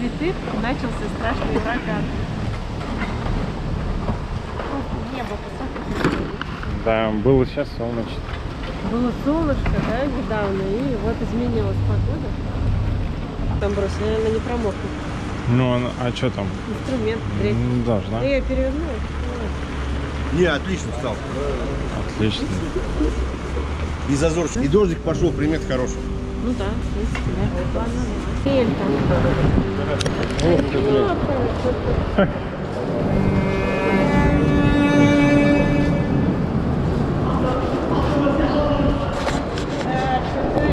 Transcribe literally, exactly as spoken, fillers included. цветы, начался страшный ураган. О, небо, посмотрите. Да, было сейчас солнечно. Было солнышко, да, недавно, и вот изменилась погода. Там бросили, наверное, не промокнет. Ну, а что там? Инструмент, дрель. Должна. Я ее переверну. Не, отлично встал. Отлично. И зазорчик, и дождик пошел, примет хороший. Ну да, в принципе, да.